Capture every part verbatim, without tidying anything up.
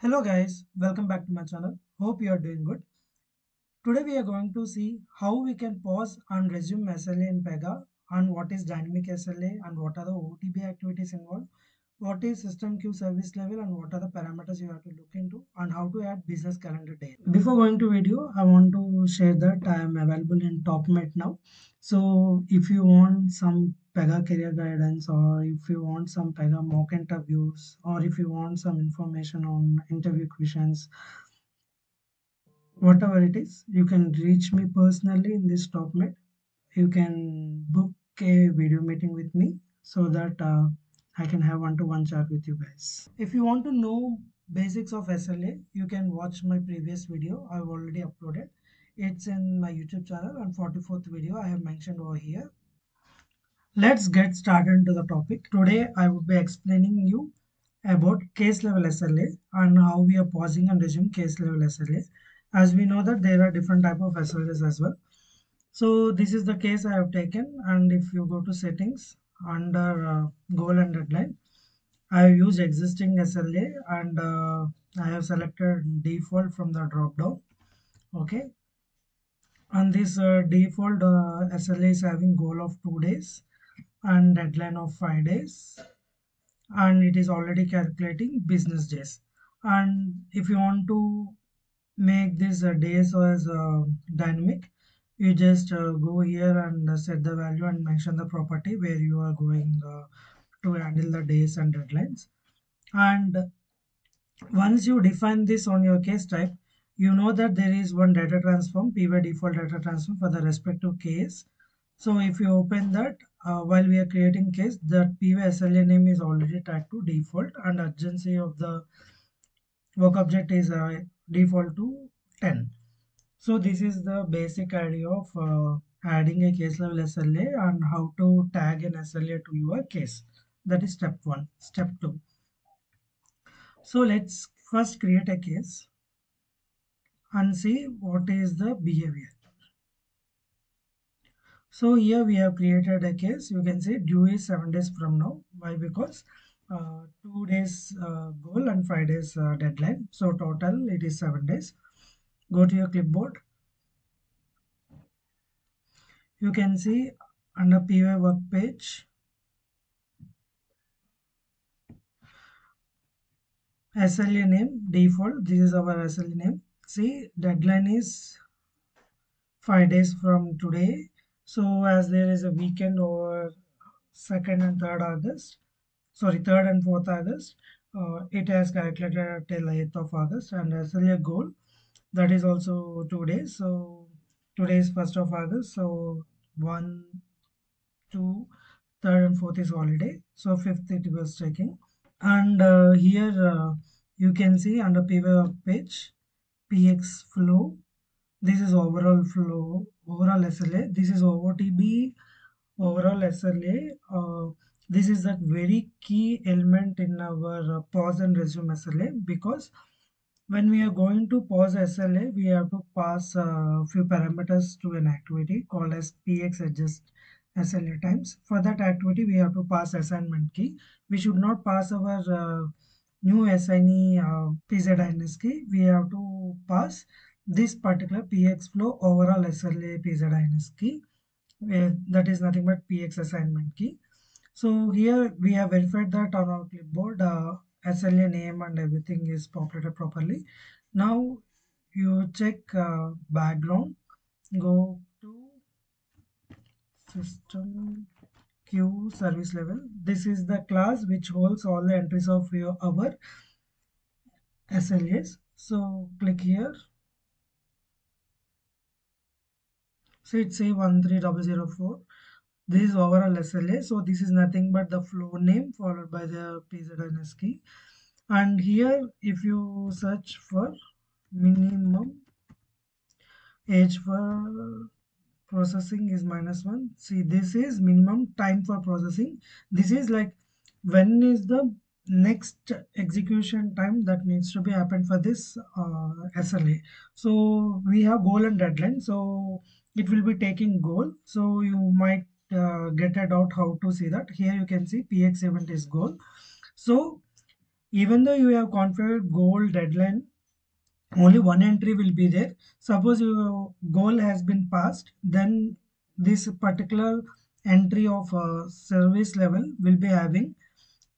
Hello guys, welcome back to my channel. Hope you are doing good. Today we are going to see how we can pause and resume S L A in Pega, and what is dynamic S L A and what are the O O T B activities involved, what is system queue service level and what are the parameters you have to look into, and how to add business calendar day. Before going to video, I want to share that I am available in topmate now. So if you want some Pega career guidance, or if you want some Pega mock interviews, or if you want some information on interview questions, whatever it is, you can reach me personally in this topmate. You can book a video meeting with me so that uh, I can have one-to-one chat with you guys. If you want to know basics of S L A, you can watch my previous video. I've already uploaded. It's in my YouTube channel, and forty-fourth video I have mentioned over here. Let's get started into the topic. Today I will be explaining you about case level S L A and how we are pausing and resume case level S L A. As we know that there are different type of S L As as well. So this is the case I have taken, and if you go to settings, under uh, goal and deadline, I have used existing S L A, and uh, I have selected default from the drop down. Okay, and this uh, default uh, S L A is having goal of two days and deadline of five days, and it is already calculating business days. And if you want to make this uh, days as uh, dynamic, you just uh, go here and uh, set the value and mention the property where you are going uh, to handle the days and deadlines. And once you define this on your case type, you know that there is one data transform, P Y default data transform for the respective case. So if you open that, uh, while we are creating case, that P Y S L A name is already tagged to default, and urgency of the work object is uh, default to ten. So this is the basic idea of uh, adding a case level S L A and how to tag an S L A to your case. That is step one. Step two. So let's first create a case and see what is the behavior. So here we have created a case. You can see due is seven days from now. Why? Because uh, two days uh, goal and five days uh, deadline. So total it is seven days. Go to your clipboard. You can see under P Y work page, S L A name default. This is our S L A name. See, deadline is five days from today. So as there is a weekend over second and third August, sorry, third and fourth August, uh, it has calculated till eighth of August. And S L A goal, that is also two days, so today is first of August, so one, two, third and fourth is holiday, so fifth it was checking. And uh, here uh, you can see under P V page, P X flow, this is overall flow, overall S L A, this is O O T B, overall S L A. Uh, this is a very key element in our uh, pause and resume S L A, because when we are going to pause S L A, we have to pass a few parameters to an activity called as P X adjust S L A times. For that activity, we have to pass assignment key. We should not pass our uh, new assignee uh, P Z I N S key. We have to pass this particular P X flow overall S L A P Z I N S key. Where that is nothing but P X assignment key. So here we have verified that on our clipboard. Uh, S L A name and everything is populated properly. Now you check uh, background, go to system queue service level. This is the class which holds all the entries of your our S L As. So click here. So it's A one three zero zero four. This is overall S L A, so this is nothing but the flow name followed by the P Z N S key. And here if you search for minimum age for processing is minus one. See, this is minimum time for processing. This is like when is the next execution time that needs to be happened for this uh, S L A. So we have goal and deadline, so it will be taking goal. So you might Uh, get it out how to see that. Here you can see P X event is goal. So even though you have configured goal, deadline, only one entry will be there. Suppose your goal has been passed, then this particular entry of uh, service level will be having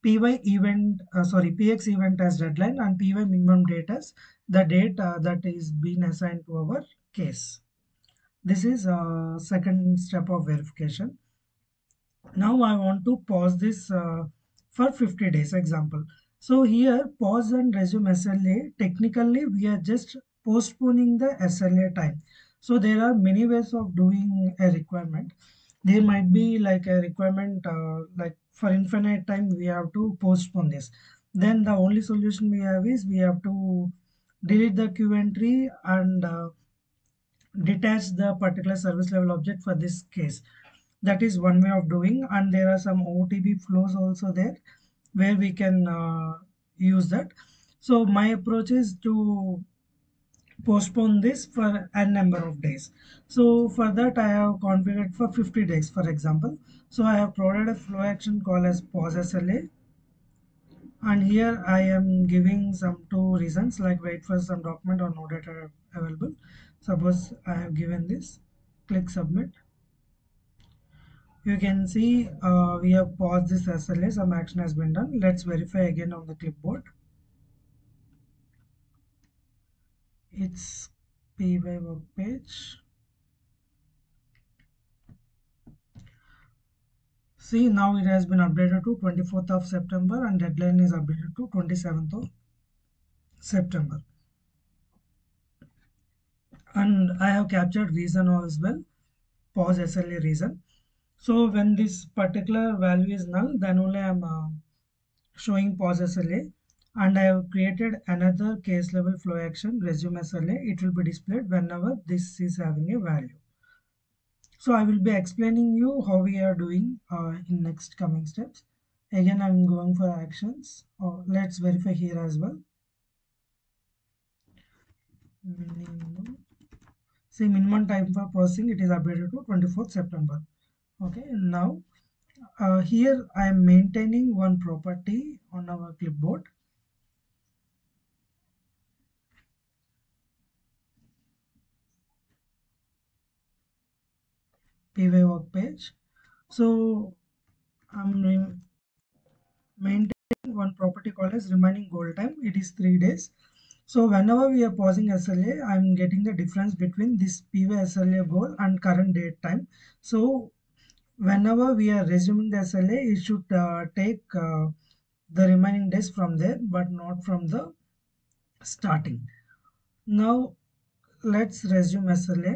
P Y event, uh, sorry, P X event as deadline and P Y minimum date as the date uh, that is being assigned to our case. This is uh, second step of verification. Now I want to pause this uh, for fifty days example. So here pause and resume S L A, technically we are just postponing the S L A time. So there are many ways of doing a requirement. There might be like a requirement uh, like for infinite time we have to postpone this. Then the only solution we have is we have to delete the queue entry and uh, detach the particular service level object for this case. That is one way of doing, and there are some O O T B flows also there where we can uh, use that. So my approach is to postpone this for a number of days. So for that I have configured for fifty days for example. So I have provided a flow action call as pause S L A, and here I am giving some two reasons like wait for some document or no data available. Suppose I have given this, click submit. You can see uh, we have paused this S L A, some action has been done. Let's verify again on the clipboard. It's P Y work page. See, now it has been updated to twenty-fourth of September and deadline is updated to twenty-seventh of September. And I have captured reason as well, pause S L A reason. So when this particular value is null, then only I am uh, showing pause S L A. And I have created another case level flow action resume S L A. It will be displayed whenever this is having a value. So I will be explaining you how we are doing uh, in next coming steps. Again, I'm going for actions. Oh, let's verify here as well. See, minimum time for processing, it is updated to twenty-fourth September. Okay, now uh, here I am maintaining one property on our clipboard. P Y work page. So I'm maintaining one property called as remaining goal time. It is three days. So whenever we are pausing S L A, I'm getting the difference between this P Y S L A goal and current date time. So whenever we are resuming the S L A, it should uh, take uh, the remaining days from there, but not from the starting. Now let's resume S L A.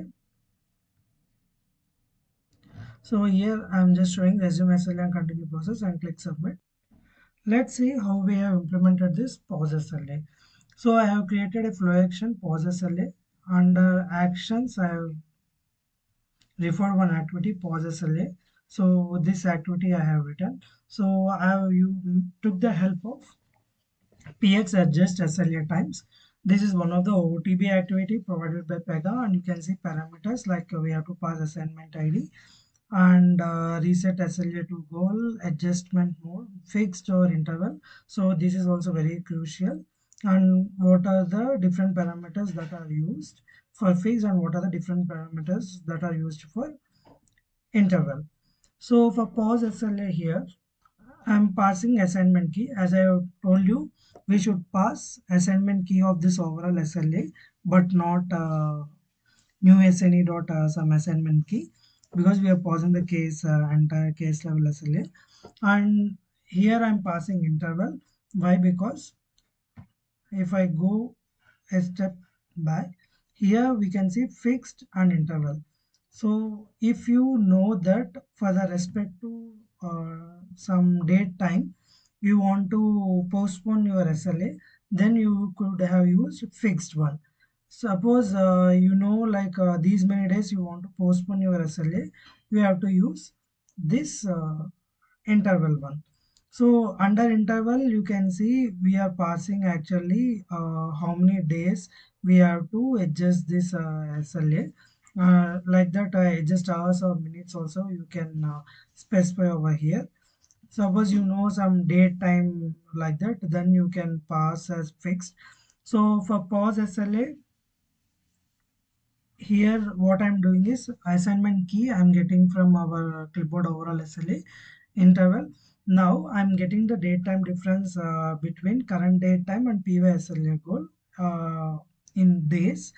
So here I am just showing resume S L A and continue process and click submit. Let's see how we have implemented this pause S L A. So I have created a flow action pause S L A. Under actions I have referred one activity pause S L A. So this activity I have written. So I have you took the help of P X adjust S L A times. This is one of the O O T B activity provided by Pega, and you can see parameters like we have to pass assignment I D. And uh, reset S L A to goal, adjustment mode, fixed or interval. So this is also very crucial. And what are the different parameters that are used for fixed and what are the different parameters that are used for interval. So for pause S L A here, I'm passing assignment key. As I have told you, we should pass assignment key of this overall S L A, but not uh, new S N E dot uh, some assignment key, because we are pausing the case uh, entire case level S L A. And here I'm passing interval. Why? Because if I go a step back, here we can see fixed and interval. So if you know that for the respect to uh, some date time you want to postpone your S L A, then you could have used fixed one. Suppose uh, you know like uh, these many days you want to postpone your S L A, you have to use this uh, interval one. So under interval you can see we are passing actually uh, how many days we have to adjust this uh, S L A. Uh, like that uh, adjust hours or minutes also you can uh, specify over here. Suppose you know some date time like that, then you can pass as fixed. So for pause S L A, here what I'm doing is assignment key I'm getting from our clipboard overall S L A interval. Now I'm getting the date time difference uh, between current date time and P Y S L A goal uh, in days.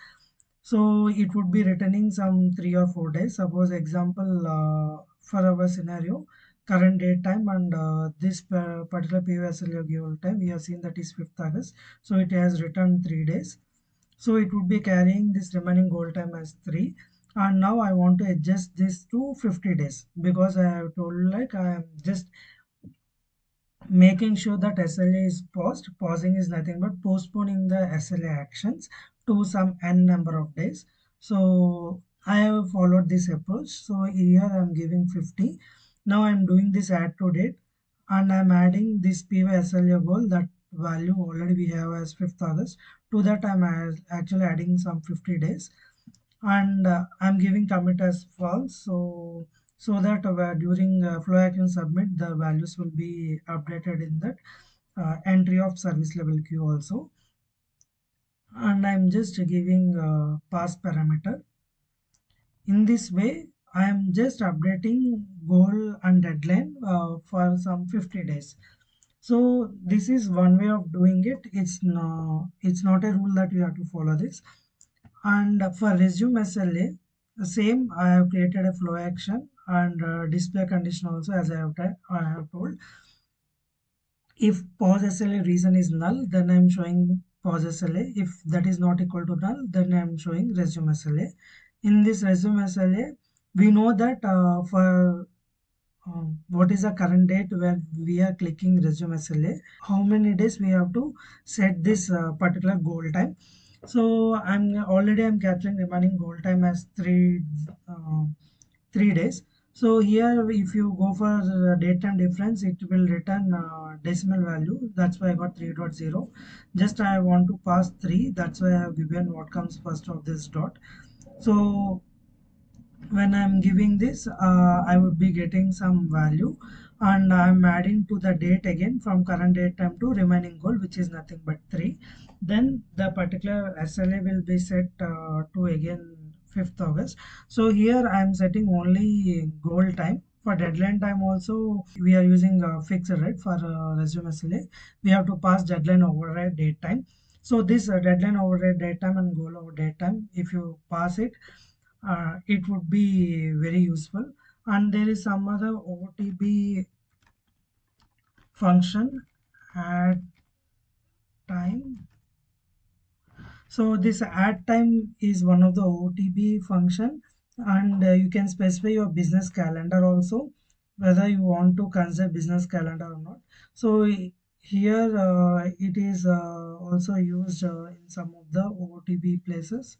So it would be returning some three or four days. Suppose example uh, for our scenario, current date time and uh, this particular P Y S L A goal time we have seen that is fifth August. So it has returned three days. So it would be carrying this remaining goal time as three, and now I want to adjust this to fifty days because I have told like I am just making sure that S L A is paused. Pausing is nothing but postponing the S L A actions to some n number of days. So I have followed this approach. So here I am giving fifty. Now I am doing this add to date and I am adding this P Y S L A goal, that value already we have as fifth August. To that I am actually adding some fifty days, and uh, I am giving commit as false, so so that uh, during uh, flow action submit the values will be updated in that uh, entry of service level queue also. And I am just giving uh, pass parameter. In this way I am just updating goal and deadline uh, for some fifty days. So this is one way of doing it. It's no, it's not a rule that you have to follow this. And for resume S L A, the same, I have created a flow action and uh, display condition also, as I have, I have told. If pause S L A reason is null, then I am showing pause S L A. If that is not equal to null, then I am showing resume S L A. In this resume S L A, we know that uh, for Um, what is the current date when we are clicking resume S L A, how many days we have to set this uh, particular goal time. So I'm already I'm capturing remaining goal time as three uh, three days. So here if you go for the date time difference, it will return uh, decimal value. That's why I got three point zero. Just I want to pass three. That's why I have given what comes first of this dot. So when I'm giving this uh, I would be getting some value, and I'm adding to the date again from current date time to remaining goal, which is nothing but three. Then the particular S L A will be set uh, to again fifth August. So here I'm setting only goal time. For deadline time also we are using a fixed rate. For uh, resume S L A we have to pass deadline override date time. So this uh, deadline override date time and goal over date time, if you pass it, Uh, it would be very useful. And there is some other O O T B function, add time. So this add time is one of the O O T B function, and uh, you can specify your business calendar also, whether you want to consider business calendar or not. So here uh, it is uh, also used uh, in some of the O O T B places.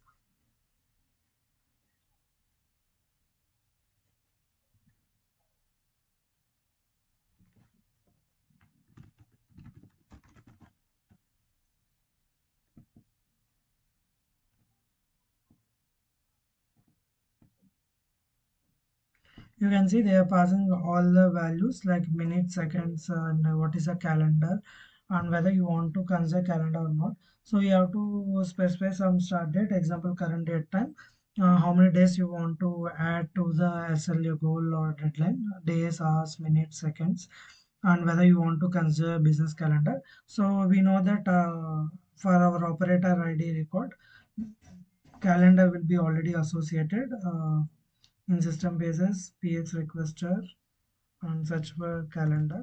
You can see they are passing all the values like minutes, seconds, and what is a calendar, and whether you want to consider calendar or not. So you have to specify some start date, example current date time, uh, how many days you want to add to the S L A goal or deadline, days, hours, minutes, seconds, and whether you want to consider business calendar. So we know that uh, for our operator I D record, calendar will be already associated uh, in system basis, P X requester, and search for calendar.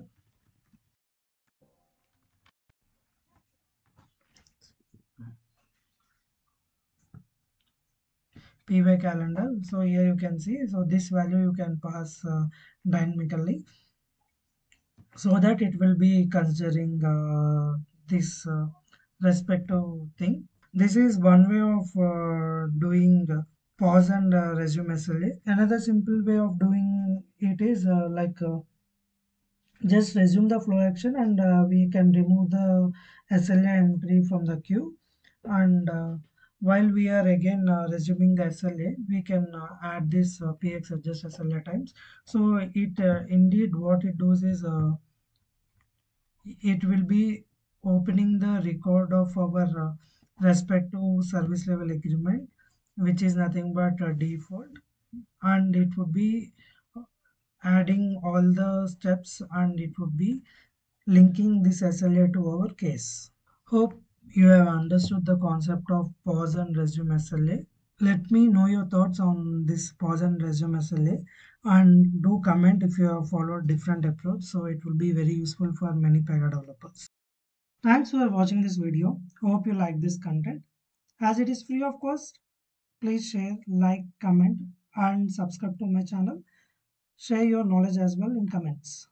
P Y calendar. So here you can see, so this value you can pass uh, dynamically so that it will be considering uh, this uh, respective thing. This is one way of uh, doing uh, pause and uh, resume S L A. Another simple way of doing it is uh, like uh, just resume the flow action, and uh, we can remove the S L A entry from the queue. And uh, while we are again uh, resuming the S L A, we can uh, add this uh, P X adjust S L A times. So it uh, indeed what it does is uh, it will be opening the record of our uh, respective service level agreement, which is nothing but a default, and it would be adding all the steps and it would be linking this S L A to our case. Hope you have understood the concept of pause and resume S L A. Let me know your thoughts on this pause and resume S L A, and do comment if you have followed different approach, so it will be very useful for many Pega developers. Thanks for watching this video. Hope you like this content. As it is free of cost, please share, like, comment and subscribe to my channel. Share your knowledge as well in comments.